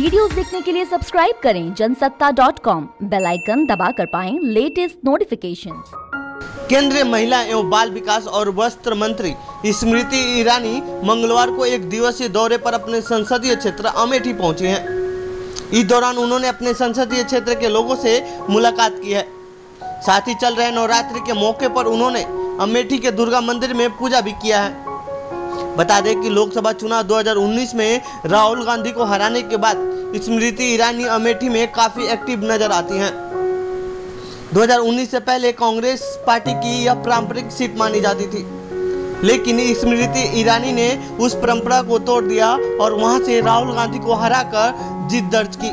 Videos देखने के लिए सब्सक्राइब करें जनसत्ता.com, बेल आइकन दबा कर पाएं लेटेस्ट नोटिफिकेशंस। केंद्रीय महिला एवं बाल विकास और वस्त्र मंत्री स्मृति ईरानी मंगलवार को एक दिवसीय दौरे पर अपने संसदीय क्षेत्र अमेठी पहुंची हैं। इस दौरान उन्होंने अपने संसदीय क्षेत्र के लोगों से मुलाकात की है। साथ ही चल रहे नवरात्रि के मौके पर उन्होंने अमेठी के दुर्गा मंदिर में पूजा भी किया है। बता दें कि लोकसभा चुनाव 2019 में राहुल गांधी को हराने के बाद स्मृति ईरानी अमेठी में काफ़ी एक्टिव नजर आती हैं। 2019 से पहले कांग्रेस पार्टी की यह पारंपरिक सीट मानी जाती थी, लेकिन स्मृति ईरानी ने उस परंपरा को तोड़ दिया और वहां से राहुल गांधी को हराकर जीत दर्ज की।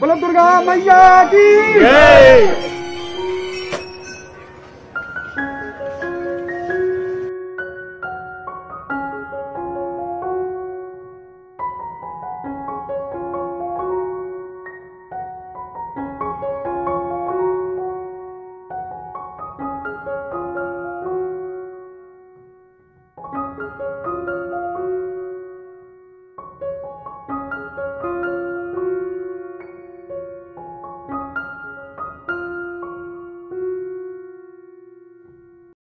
बोलो दुर्गा मैया की जय।